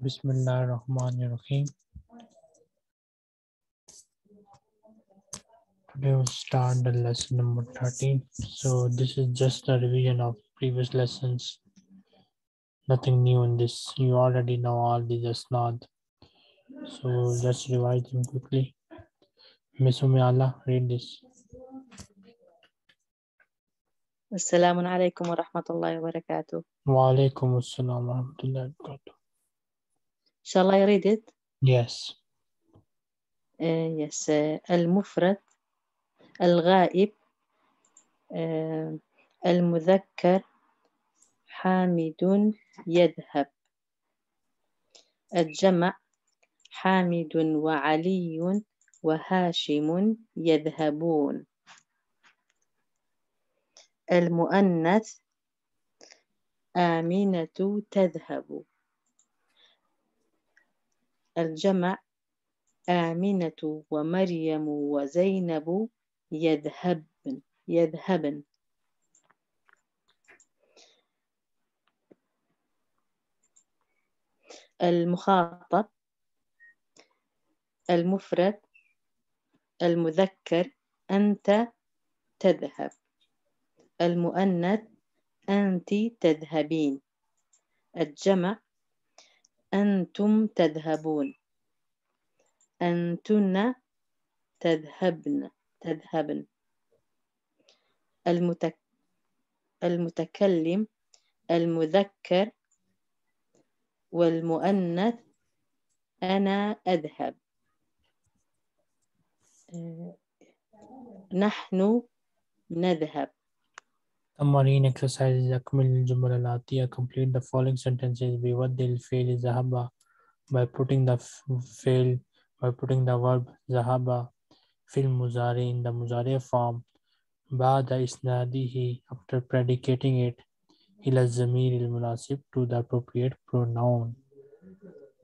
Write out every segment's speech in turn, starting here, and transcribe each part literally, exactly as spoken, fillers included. Bismillah ar-Rahman ar-Rahim. Today we'll start the lesson number thirteen. So this is just a revision of previous lessons. Nothing new in this. You already know all these asnad. So let's revise them quickly. Maysumi Allah, read this. Assalamu alaikum wa rahmatullahi wa barakatuh. Wa alaikum assalam wa rahmatullahi wa barakatuh. Shall I read it? Yes. Uh, yes. Uh, Al-Mufrat, Al-Ga'ip, uh, Al-Mudakkar, Hamidun Yedhab, Al-Jamma, Hamidun wa Aliyun wa Hashimun Yedhabun. Al-Muanat, Aminatu Tadhabu. Al-Jama' Aminatu wa Maryamu wa Zainabu Yadhabn Yadhabn. Al-Mukhatab Al-Mufrat Al-Mudakkar Anta Tadhab. المؤنث أنت تذهبين. الجمع أنتم تذهبون. أنتن تذهبن تذهبن. المتك... المتكلم المذكر والمؤنث أنا أذهب. نحن نذهب. Marine exercises Akmil Jumbal Alatiya. Complete the following sentences. Be what they'll fail is Zahaba by putting the fail by putting the verb Zahaba fil muzari in the muzari form. Ba'da isnadihi after predicating it ila zamir il munasib to the appropriate pronoun.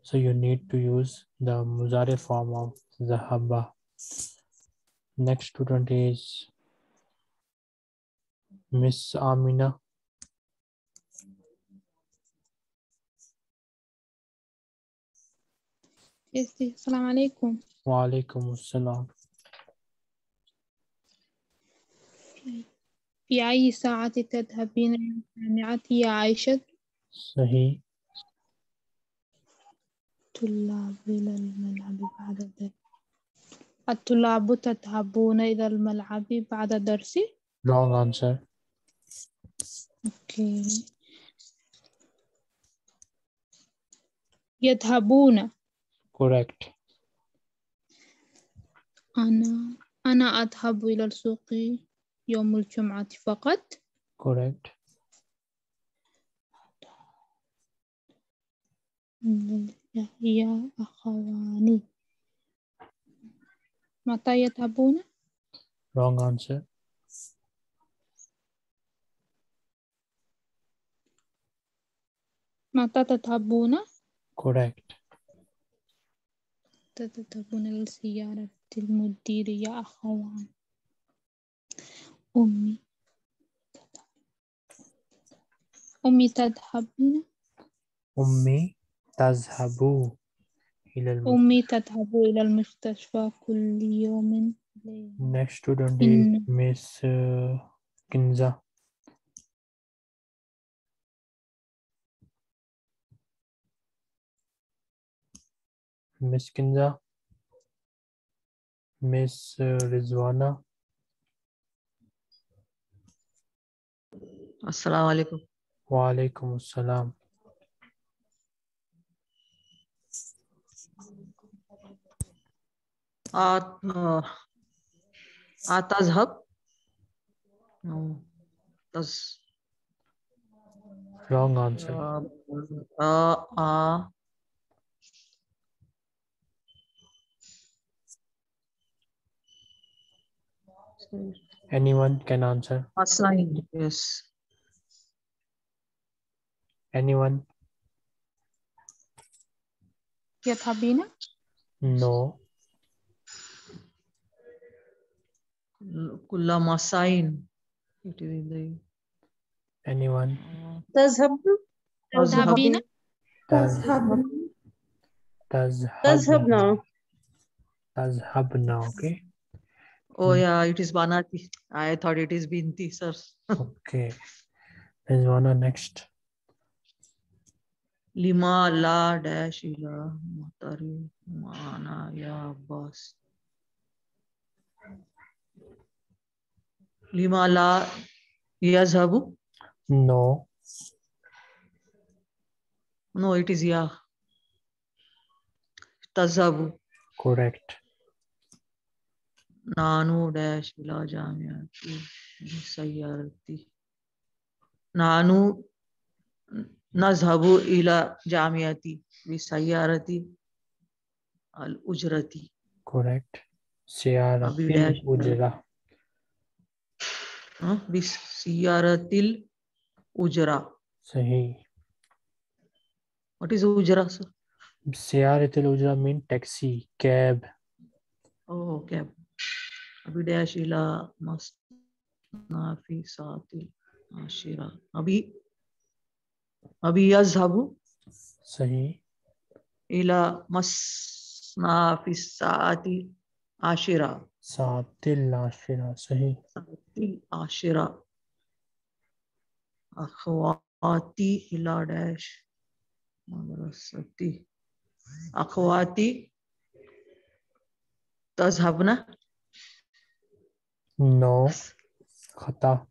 So you need to use the muzari form of Zahaba. Next student is Miss Amina. Yes, assalamu alaikum. Wa alaikum assalam. في أي ساعة تذهبين للجامعة يا عائشة؟ صحيح. الطلاب إلى الملعب بعد الدرس. الطلاب تذهبون إلى الملعب بعد الدرس؟ Wrong answer. Okay. Yathabuna. Correct. أنا أنا أذهب إلى السوق يوم الجمعة فقط. Correct. يا أخواني. متى يذهبون؟ Wrong answer. متى تذهبون؟ Correct. متى تذهبون لزيارة المدير يا أخوان؟ أمي أمي تذهبين؟ أمي تذهب إلى المستشفى. أمي تذهب إلى المستشفى كل يوم. Next student is Miss Kinza. Miss Kinza, Miss Rizwana. Assalamu alaikum. Wa alaikum assalam. Ata Zhab. No. Tas. Wrong answer. Uh, uh, uh. Anyone can answer. Asline, yes. Anyone? Yathabina? No. Kulla masain. Anyone? Tazhabina? Tazhabina? Tazhabna. Tazhabna, okay. Oh yeah, it is Banati. I thought it is Binti, sir. Okay. There's one on next. Lima la dash ila matari mana ya bas. Lima la yazhabu? No. No, it is ya. Tazhabu. Correct. Nanu dash ila jamiati sayarati. Nanu nazhabu ila jamiati visayarati al ujrati. Correct. Sayaratil ujra. Huh? Sayaratil ujra. Sahi. What is ujra, sir? Sayaratil ujra means taxi, cab. Oh, cab. Abidash ila masnaafi saati ashira. Abi Abi yazhabu. Sahi. Ila masnaafi saati ashira. Saatil ashira. Sahi. Saatil ashira. Akhwati ila dash madrasati. Akhwati tazhabna. No. Khata.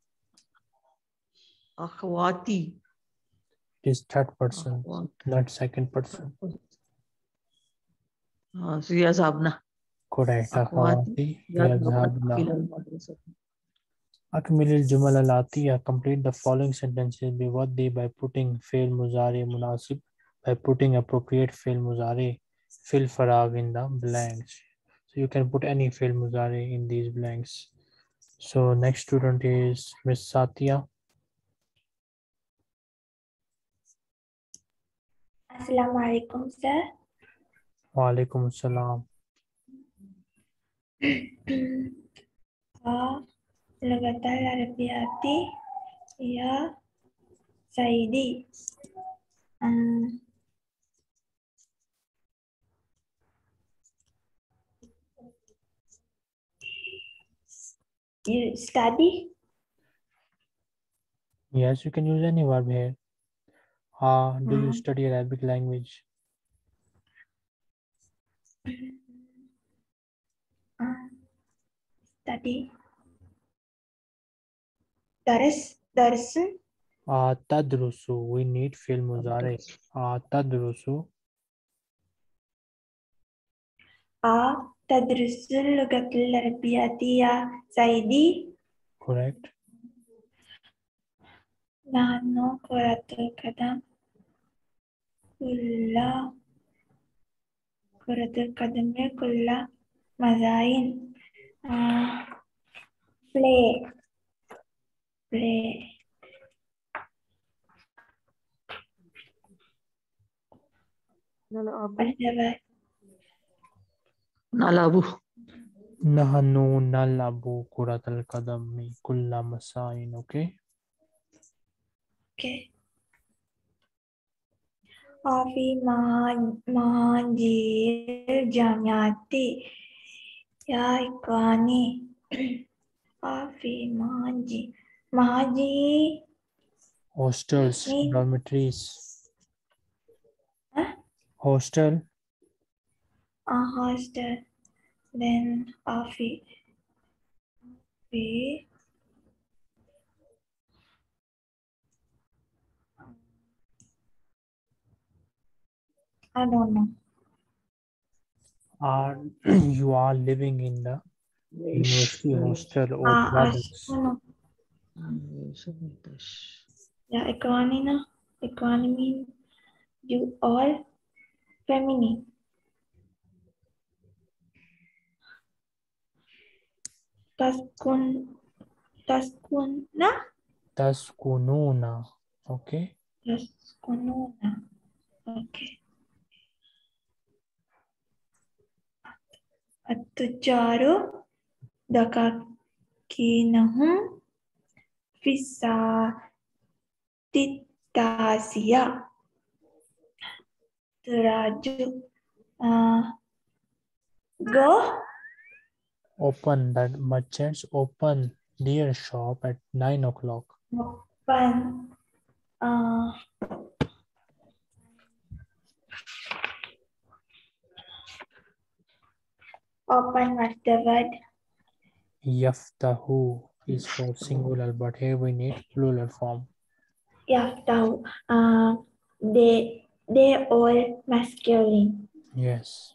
Akhwati. It is third person, akhwati. Not second person. Uh, so yazhabna. Correct. Akhwati yazhabna. Akmilil Jumal al-Atiya. Complete the following sentences by what they by putting fail muzari munasib, by putting appropriate fail muzari, fill farag in the blanks. So you can put any fail muzari in these blanks. So next student is Miss Satya. Assalamu alaikum, sir. Wa alaikum assalam. Lugatal Arabiyati ya Saidi. You study? Yes, you can use any verb here. Uh, do mm. you study Arabic language? Uh, study. Daris, Darsun. Uh, tadrusu. We need fil muzari. Uh, tadrusu. Uh, Tadrusul lugatul arabiyati ya Saidi. Correct. Nano kuratul kadam. Kulla. Kuratul kadam ya kulla. Mazain. Uh, play. Play. Nalabu. Nalabu. Nahanu nalabu kuratal kadami kulla masain. Okay. Okay. Afi mahanjir jamiati ya ikwani. Afi mahanji. Mahaji. Hostels, dormitories. Huh? Hostel. A hostel, then Afi. Afi. I don't know. Are you are living in the university hostel or brothers? Yeah, economy, na economy. You all feminine. Taskun, taskunna. Taskununa. Okay. Taskununa. Okay. Attujaru dakakinahum fisatitasiya. Turaju Uh, go. Open. That merchants open their shop at nine o'clock. Open. Uh, open was the word. Yaftahu is for singular, but here we need plural form. Yaftahu. Uh, they they all masculine. Yes.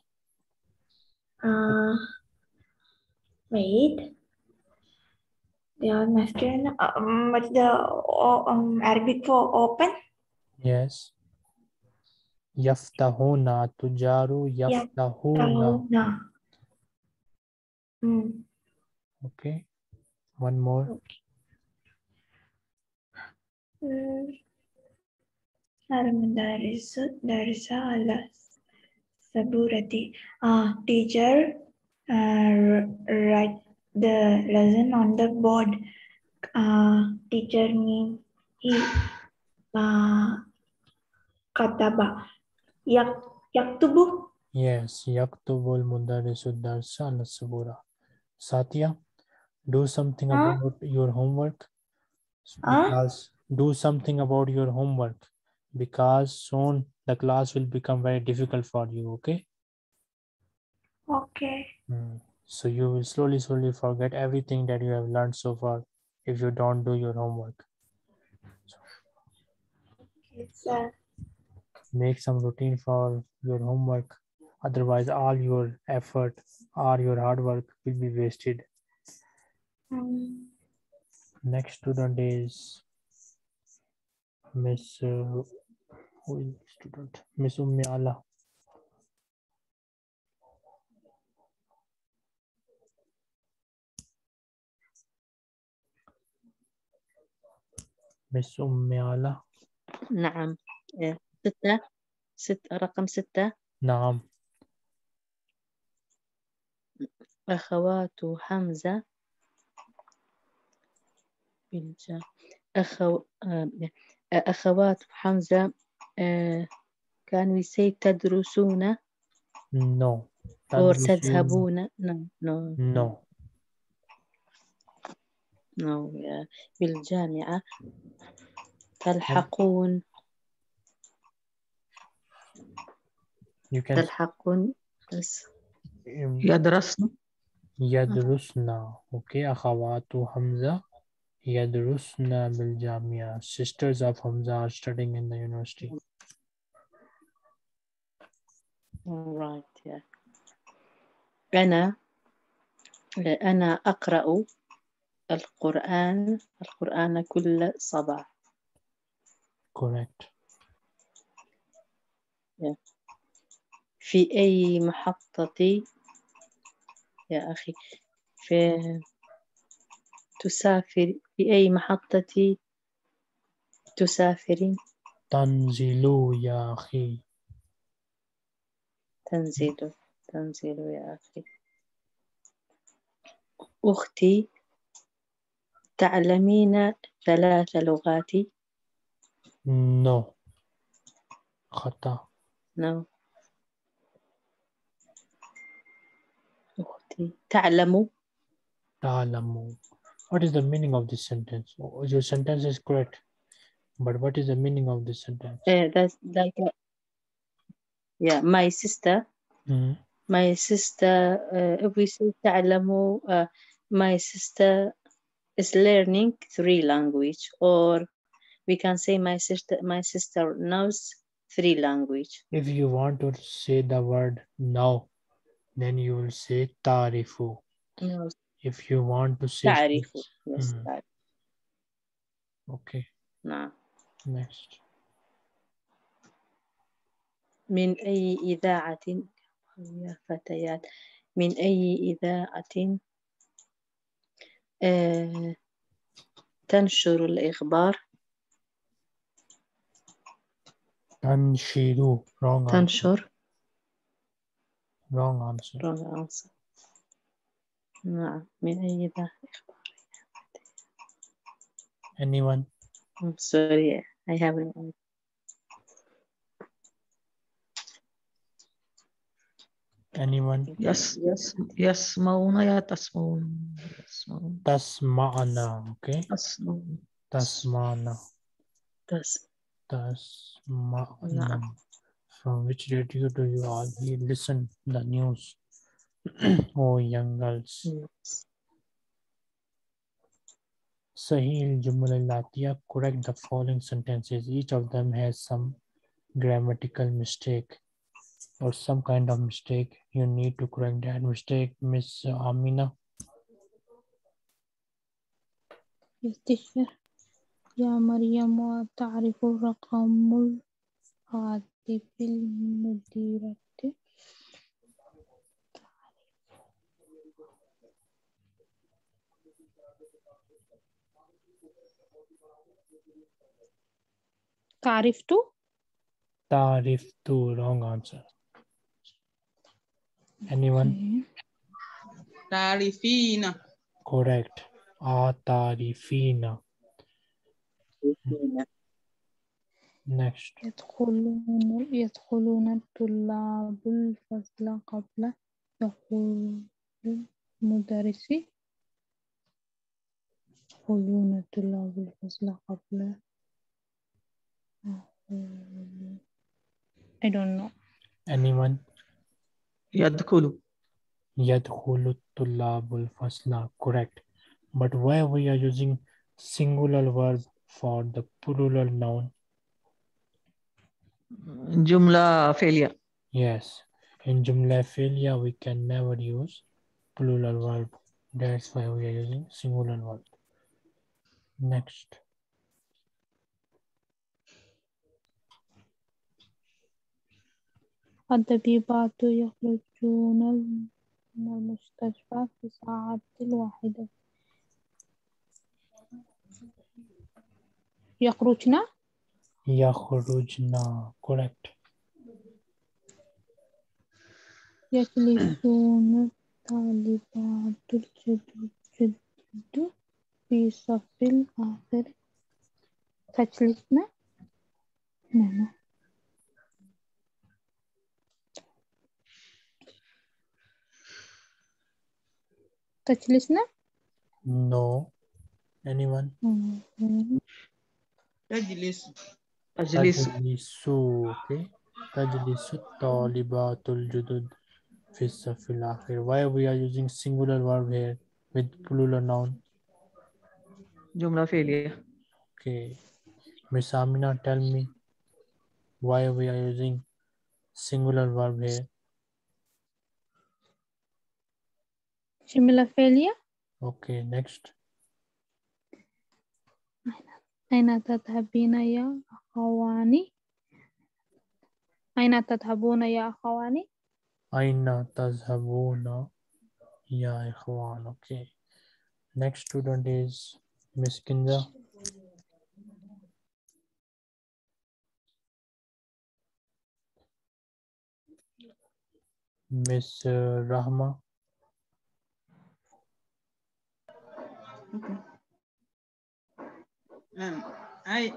Uh, wait. They are masculine. Um, what's the um, Arabic for open? Yes. Yaftahuna, Tujaru, Yaftahuna. Mm. Okay. One more. Okay. Mm. Uh, teacher uh, write the lesson on the board. Uh, teacher means he uh, kataba. Yak, yaktubu? Yes, yaktubu al-mudarisu darsa al-sabura. Satya, do something huh? about your homework. Because huh? Do something about your homework. Because soon the class will become very difficult for you, okay? Okay. Mm. So you will slowly, slowly forget everything that you have learned so far if you don't do your homework. Okay, sir. Make some routine for your homework. Otherwise, all your effort or your hard work will be wasted. Mm. Next student is Miss Uh, who is the student? Miss Ummi Allah. Miss Ummi Allah. نعم. ستة. ستة. رقم ستة. نعم. أخوات حمزة. بلجا. أخو. أخوات حمزة. Uh, can we say تدرسون? No. Or تذهبون? No. No. No. No. Yeah. بالجامعة. تلحقون. You can. تلحقون. يدرسنا. يدرسنا. Okay. أخوات حمزة. Yadrusna Biljami'ah. Sisters of Hamza are studying in the university. All right, yeah. أنا أنا أقرأ القرآن القرآن كل صباح. Correct. Yeah. في أي محطة يا أخي في تسافر في أي محطة تسافرين؟ تنزلوا يا أخي. تنزلوا تنزلوا يا أخي. أختي تعلمين ثلاث لغات؟ no خطأ. no أختي تعلم. تعلم. What is the meaning of this sentence? Your sentence is correct, but what is the meaning of this sentence? Yeah, that's like, a, yeah, my sister, mm-hmm. my sister, uh, if we say ta'lamu, uh, my sister is learning three language, or we can say my sister, my sister knows three language. If you want to say the word now, then you will say ta'rifu. No. If you want to say Tarifu, yes, mm. Okay. Nah. Next. من أي إذاعة يا فتيات من أي إذاعة آه, تنشر الإخبار تنشر wrong تنشر wrong answer wrong answer نعم من أي إذاعة anyone I'm sorry I haven't Anyone? Yes, yes, yes, Mauna, yeah, Tasmauna. Tasmauna, okay. Tasmauna. Tasmauna. Tasmauna. From which radio do you all listen the news? Oh, young girls. Yes. Sahil Jumla Latiya, correct the following sentences. Each of them has some grammatical mistake or some kind of mistake. You need to correct that mistake. Miss Amina. Yes, teacher. Ya Maryam wa ta'rifu raqamul hatifil mudirati. Ta'rif to? Ta'rif to, wrong answer. Anyone? Okay. Ta'rifina. Correct. A ta'rifina. Next. Yadkhuluna yadkhuluna tullabul fasla qabla dukhulil mudarrisi. Yadkhuluna tullabul fasla qabla. I don't know. Anyone? Yadkhulu. Yadkhulu tullabul fasla. Correct. But why we are using singular verb for the plural noun? Jumla failure. Yes. In jumla failure, we can never use plural verb. That's why we are using singular verb. Next. الطبيبات يخرجون من المستشفى في الساعة الواحدة. يخرجنا. يخرجنا. Correct. يجلسون الطالبات الجدد في صف الآخر. تجلسنا. نعم. Tajlisna? No. Anyone? Mm-hmm. Tajlis. Tajlis. Tajlisu. Okay. Tajlisu talibatul judud fissa fil akhir. Why we are using singular verb here with plural noun? Jumla failure. Okay. Miss Amina, tell me why we are using singular verb here. Similar failure. Okay, next. Aina tadhabina ya akhawani. Aina tadhabuna ya akhawani. Aina tadhabuna ya akhwan. Okay. Next student is Miss Kinza. Miss Rahma. Okay. Um, I,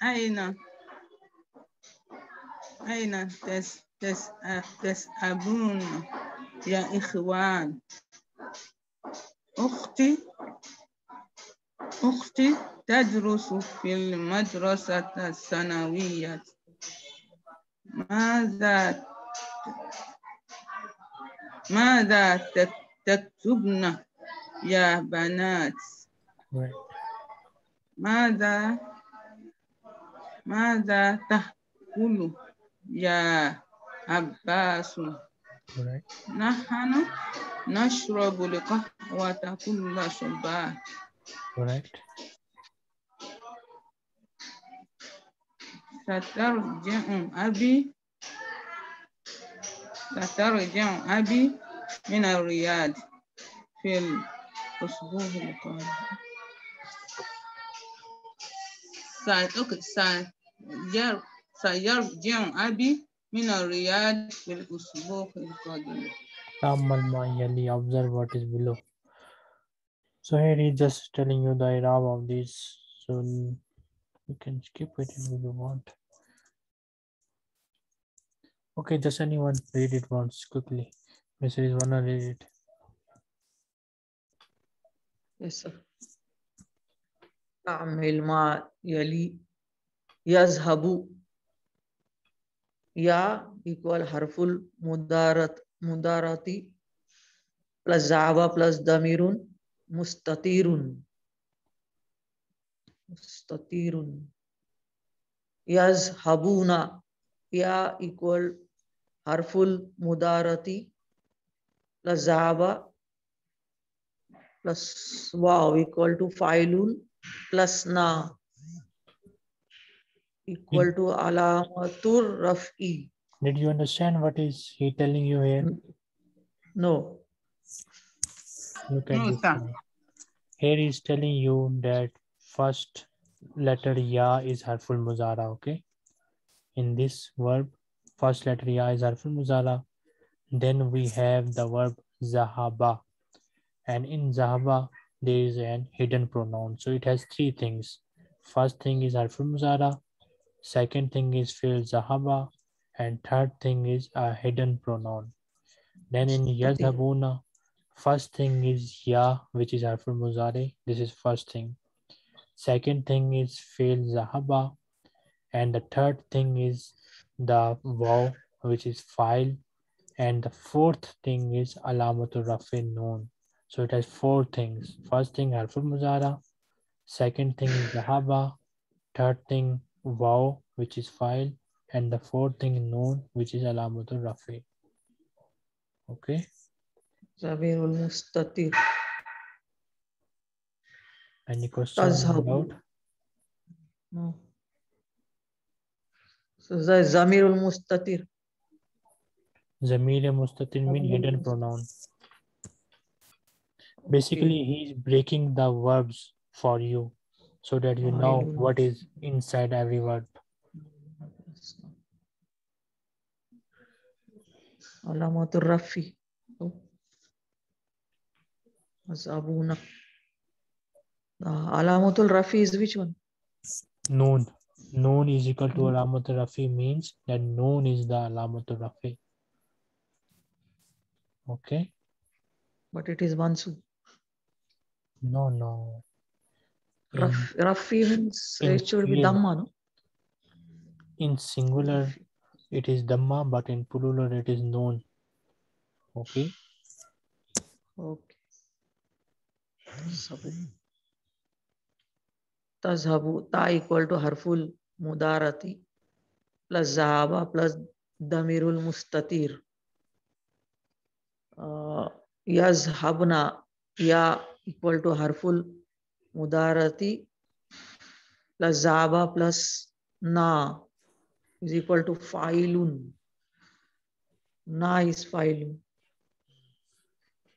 I know, I know. That's that's uh, that's abun. Ya ikhwan. Ukhti, ukhti. تدرس في المدرسة الثانوية. ماذا ماذا تكتبنا؟ Ya banat. Right. Mada Mada tahulu ya abbasu. Right. Nahanu nashrabu al-qahwata kulla sabah. Correct. Satarji'u abi Satarji'u abi min ar-riyad fil Okay, Sayar Jam Abi Mina Riyad will Usbuk and Kamal observe what is below. So here he is just telling you the Irab of this. So you can skip it if you want. Okay, just anyone read it once quickly. Missus Wanna read it. Yes, sir. Ta'mil ma yali yazhabu. Ya equal harful mudarat mudarati plus zaba plus damirun mustatirun. Mustatirun. Yazhabuna. Ya equal harful mudarati plus zaba plus wow equal to failun plus na. Equal to alamatur raf'i. Did you understand what is he telling you here? No. Look at this one. Here he is telling you that first letter ya is harful muzara. Okay. In this verb, first letter ya is harful muzara. Then we have the verb zahaba, and in zahaba there is an hidden pronoun. So it has three things. First thing is harful muzara. Second thing is fi'l zahaba, and third thing is a hidden pronoun. Then in Yathabuna, first thing is ya, which is harful muzari. This is first thing. Second thing is fi'l zahaba, and the third thing is the waw, which is fa'il, and the fourth thing is alamatur raf'i noon. So it has four things. First thing harful muzara, second thing is zahaba, third thing waw, which is file, and the fourth thing known, which is alamatul rafi. Okay. Zabirul mustatir. Any questions about? No. So zamirul mustatir. Zamir mustatir means hidden pronoun. Basically, okay, he's breaking the verbs for you, so that you know what is inside every word. Alamatur Rafi. Azabuna. Alamatul Rafi is which one? Noon. Noon is equal to Alamatur Rafi means that noon is the Alamatur Rafi. Okay. But it is Mansu. No, no. Raf, Rafi means in, it should be Dhamma, no? In singular, it is Dhamma, but in plural, it is known. Okay? Okay. Tazhabu, ta equal to harful mudarati plus zahaba plus damirul mustatir. Uh, yazhabna, ya equal to harful mudarati plus zaba plus na is equal to failun. Na is failun.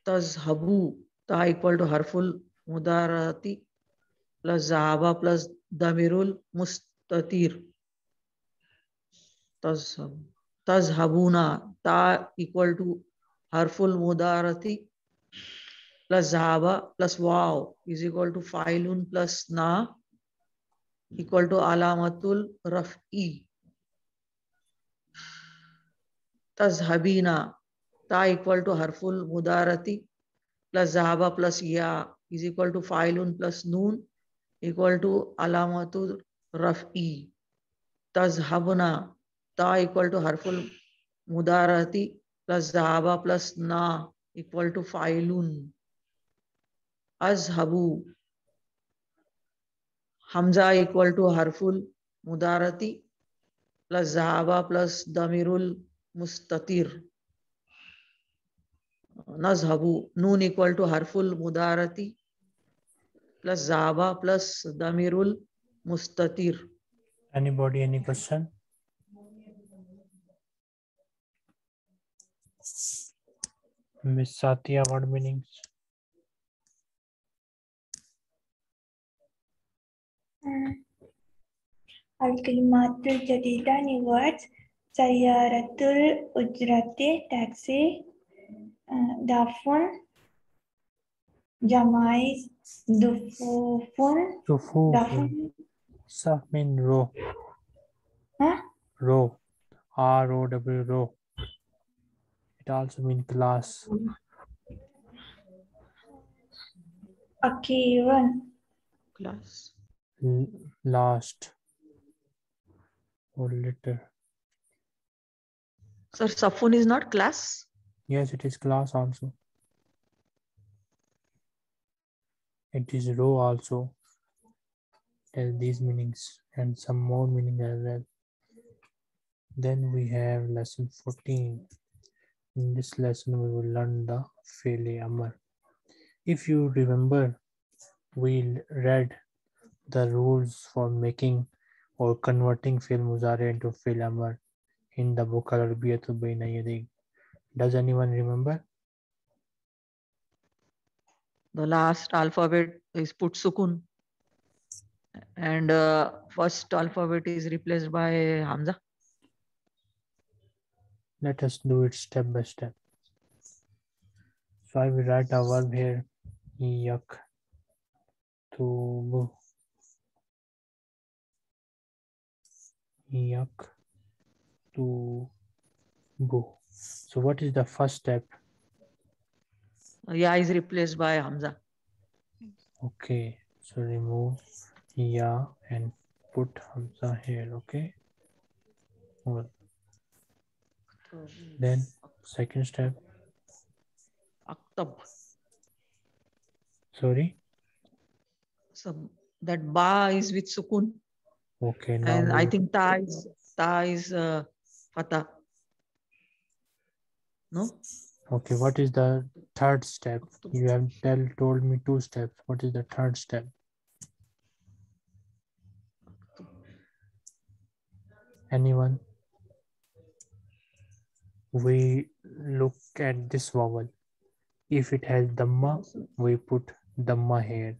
Tazhabu, ta equal to harful mudarati plus zaba plus damirul mustatir. Tazhabu. Tazhabuna, ta equal to harful mudarati plus zahaba plus wow is equal to failun plus na equal to alamatul raf'i. Tazhabina, ta equal to harful mudarati plus zahaba plus ya is equal to failun plus noon equal to alamatul raf'i. Tazhabuna, ta equal to harful mudarati plus zahaba plus na equal to failun. Azhabu, Hamza equal to harful mudarati plus zahaba plus damirul mustatir. Nazhabu, noon equal to harful mudarati plus zahaba plus damirul mustatir. Anybody, any question? Miss Satya, what meanings? Al-Kalimatul Jadida, new words. Sayaratul ujrate, taxi. Dafun. Jamais. Dufufun. Dafun. Saf mean row. Huh? Row. R O W row. It also means class. Okay, one. Class. L last. Or letter. Sir, Safun is not class? Yes, it is class also. It is row also. Tell these meanings and some more meanings as well. Then we have lesson fourteen. In this lesson, we will learn the Fele Amar. If you remember, we read the rules for making or converting Fele Muzari into Fele Amar in the book Al Arbiyatu Baina Yadayh. Does anyone remember? The last alphabet is put sukun, and uh, first alphabet is replaced by Hamza. Let us do it step by step. So I will write a verb here. Yaktubu. Yaktubu. So what is the first step? Ya is replaced by Hamza. Okay. So remove Ya and put Hamza here. Okay. Or then second step. Aktab. Sorry. So that ba is with sukun. Okay. Now and we'll... I think ta is ta is uh, fatah. No. Okay. What is the third step? You have tell told me two steps. What is the third step? Anyone? We look at this vowel. If it has Dhamma, we put Dhamma here.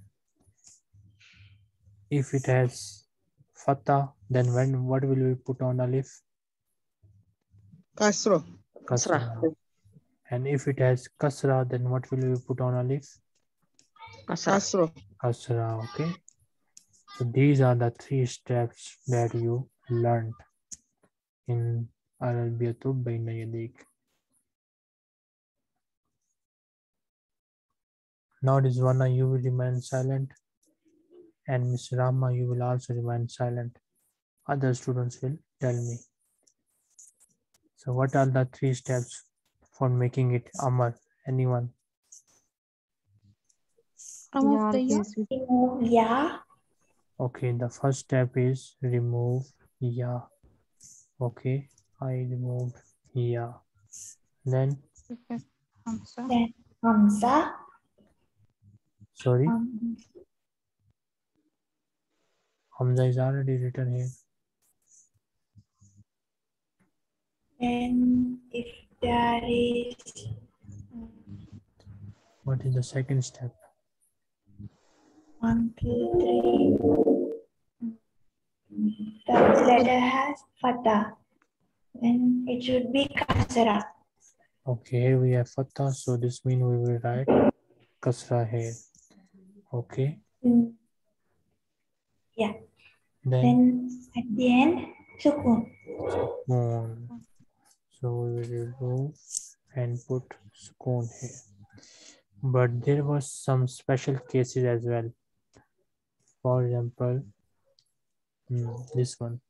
If it has Fatah, then when what will we put on Alif? Kasra. Kasra. And if it has Kasra, then what will we put on Alif? Kasra. Kasra, okay. So these are the three steps that you learned in Al-Arbiyatu Baina Yadayh. Now Rizwana, you will remain silent, and Miss Rama, you will also remain silent. Other students will tell me. So what are the three steps for making it Amar? Anyone? Remove the Ya. Yeah. Okay, the first step is remove Ya. Okay. I removed here. Then Hamza. Then Hamza. Sorry. Um, Hamza is already written here. And if there is. What is the second step? One, two, three. The letter has Fatah. Then it should be Kasra. Okay, here we have Fatah, so this means we will write Kasra here. Okay. Mm. Yeah. Then, then at the end, Sukun. Sukun. So we will remove and put Sukun here. But there was some special cases as well. For example, mm, this one.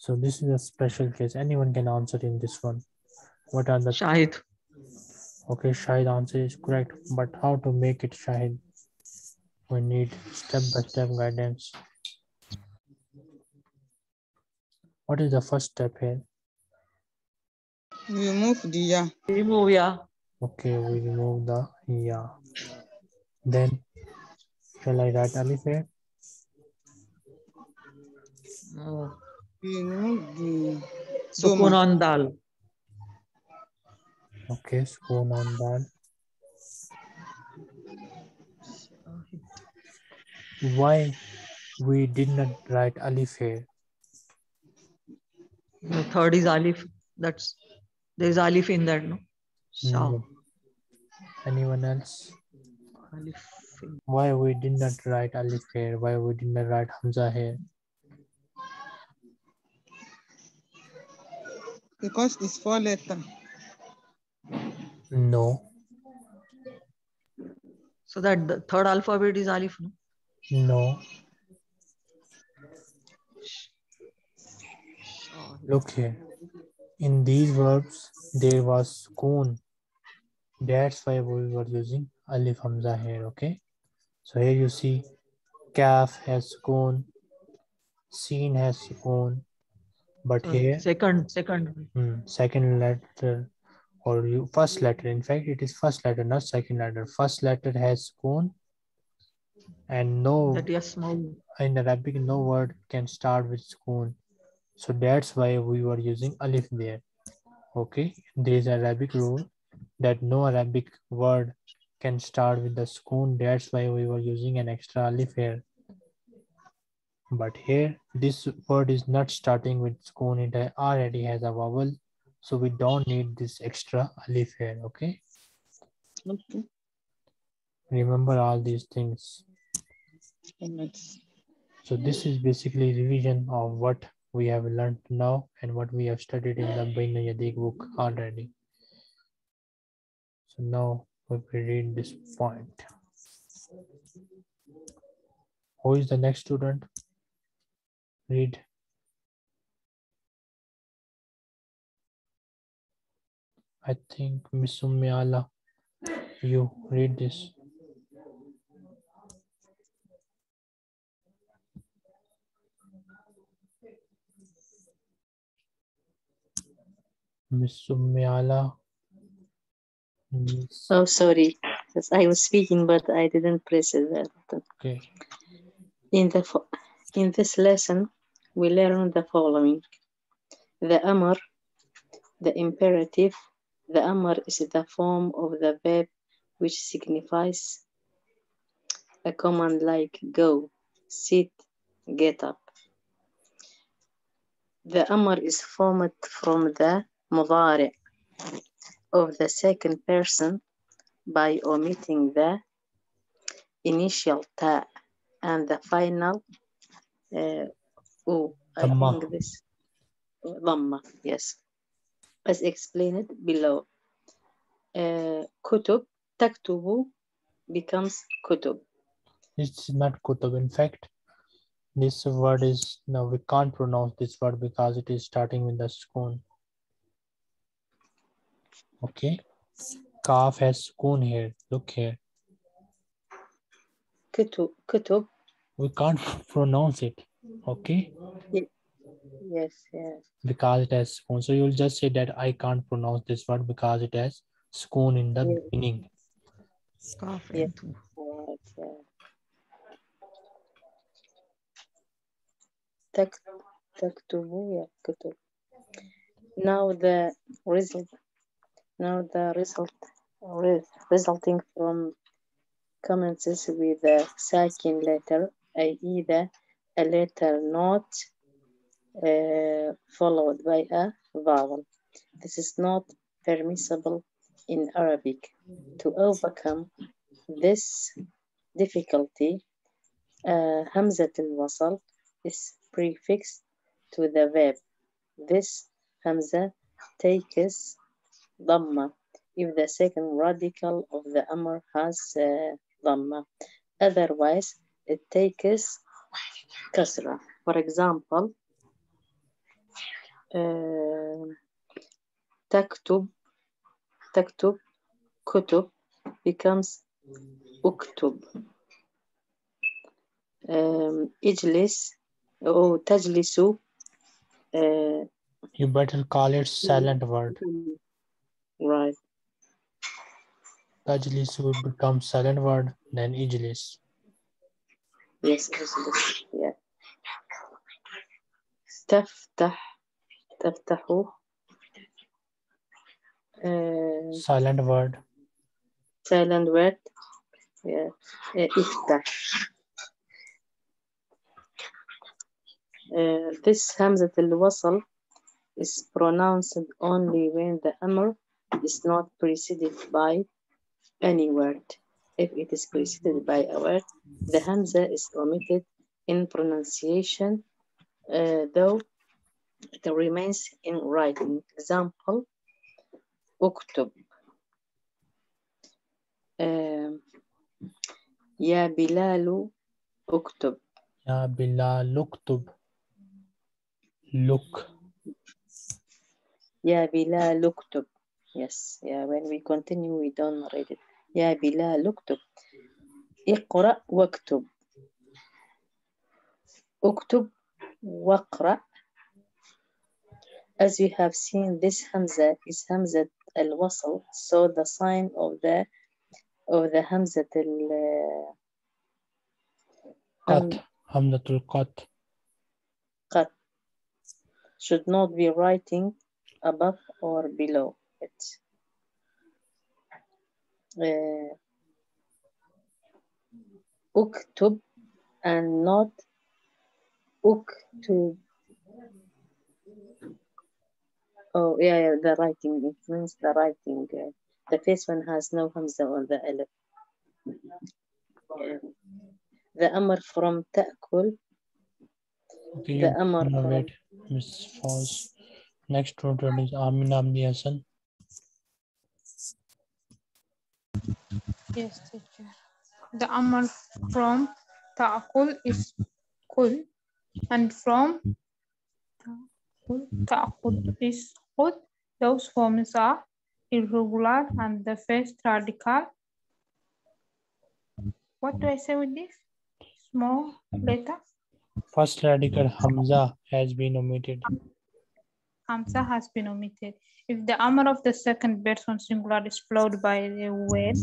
So this is a special case. Anyone can answer in this one. What are the Shahid? Okay, Shahid answer is correct. But how to make it Shahid? We need step-by-step guidance. What is the first step here? Remove the Ya. Remove Ya. Okay, we remove the Ya. Then, shall I write Alif here? No. We remove the Sukun on Dal. Okay, Sukun on Dal. Why we did not write Alif here? The third is Alif. That's There is alif in that, no? Shah. Anyone else? Alif. Why we did not write alif here? Why we did not write Hamza here? Because it's four letter. No. So that the third alphabet is alif, no? No. Look here. In these verbs, there was sukoon. That's why we were using alif hamza here, okay? So here you see, kaf has sukoon, seen has sukoon, but uh, here... Second, second. Hmm, second letter, or you, first letter. In fact, it is first letter, not second letter. First letter has sukoon, and no... That is small. In Arabic, no word can start with sukoon. So that's why we were using alif there. Okay, there is an Arabic rule that no Arabic word can start with the sukoon. That's why we were using an extra alif here. But here, this word is not starting with sukoon. It already has a vowel. So we don't need this extra alif here. Okay. Okay. Remember all these things. So this is basically revision of what we have learned now and what we have studied in the Biljami'ah Yadik book already. So now we will read this point. Who is the next student? Read. I think Maysumi Allah, you read this. Miss Sumayala. So sorry, I was speaking, but I didn't press it. Okay. In the in this lesson, we learn the following: the amr, the imperative. The amr is the form of the verb which signifies a command like go, sit, get up. The amr is formed from the muzari of the second person by omitting the initial ta and the final uh, u. I Dhamma. think this Dhamma, yes, as explained below. Uh, kutub, taktubu becomes kutub. It's not kutub. In fact, this word is now we can't pronounce this word because it is starting with the sukoon. Okay, kaf has sukoon here. Look here. Kutub. Kutub. We can't pronounce it. Okay. Yes. Yes. Because it has sukoon, so you'll just say that I can't pronounce this word because it has sukoon in the yes. beginning. Kaf. Yes. Yes. Tak taktubu ya kutub. Now the result. Now the result re, resulting from commences with the second letter, that is the a letter not uh, followed by a vowel. This is not permissible in Arabic. To overcome this difficulty, uh, Hamzatul Wasl is prefixed to the verb. This Hamza takes Dhamma if the second radical of the amr has uh, Dhamma. Otherwise, it takes Kasra. For example, uh, Taktub, Taktub, Kutub becomes Uktub. Um, Ijlis, or Tajlisu. Uh, you better call it silent word. Right. Tajlis will become silent word, then ijlis. Yes, ijlis. Yeah. Taftah. Taftahu. Uh, silent word. Silent word. Yeah. Uh, iftah. Uh, this Hamzatul Wasl is pronounced only when the amr is not preceded by any word. If it is preceded by a word, the hamza is omitted in pronunciation, uh, though it remains in writing. Example, uktub. Um, Ya Bilalu uktub. Ya Bilalu uktub. Look. Ya Bilal uktub. Yes, yeah, when we continue, we don't read it. Ya Bilal uktub. Iqra waktub. Uktub waqra. As we have seen, this hamza is hamza al-wasl, so the sign of the of the hamza al qat, hamza al qat, qat should not be writing above or below it. Uh, uktub and not uktub. Oh, yeah, yeah, the writing influence, the writing. Uh, the first one has no hamza on the alif. Uh, the amr from ta'kul. Okay, the amr from... Miss False. Next one is Amin Amni Hassan. Yes, teacher. The amr from ta'kul is kul, and from ta'khud is khud. Those forms are irregular and the first radical. What do I say with this? Small letter. First radical hamza has been omitted. Hamza has been omitted. If the amr of the second person singular is followed by a word,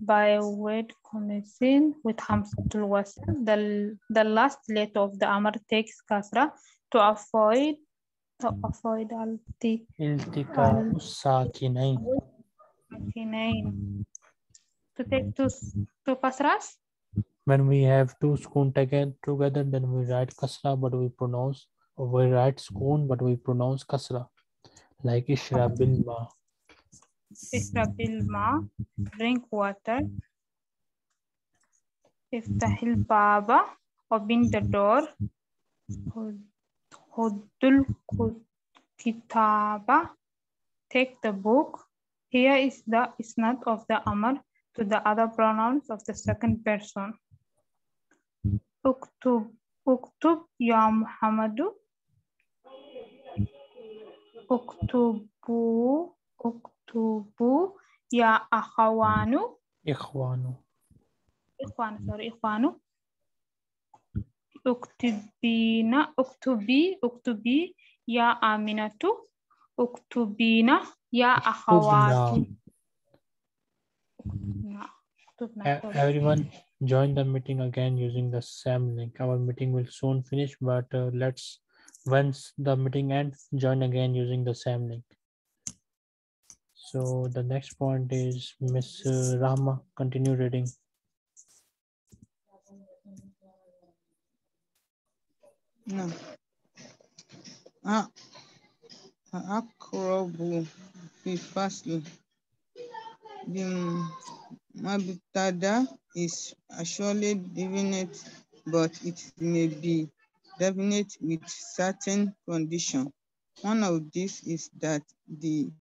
by a word commencing with hamzatul wasl, the the last letter of the amr takes kasra to avoid to avoid al-ti. Iltiqa'u sakinain. To take two, two kasras? When we have two skoon taken together, then we write kasra, but we pronounce, or we write skoon, but we pronounce kasra. Like ishra bilma. Ishra bilma, drink water. Iftahil baba, open the door. Huddul kitaba, take the book. Here is the isnad of the amr to the other pronouns of the second person. Uktub, uktub ya Muhammadu. Uktubu, uktubu ya akhawanu. Ikhwanu. Ikhwanu, sorry, ikhwanu. Uktubina, uktubi, uktubi, ya Aminatu, uktubina, ya akhawati. Everyone join the meeting again using the same link. Our meeting will soon finish, but uh, let's, once the meeting ends, join again using the same link. So the next point is Miss Rahma, continue reading. No. Ah, akrobu fi fasl. The mabtada is surely definite, but it may be definite with certain condition. One of these is that the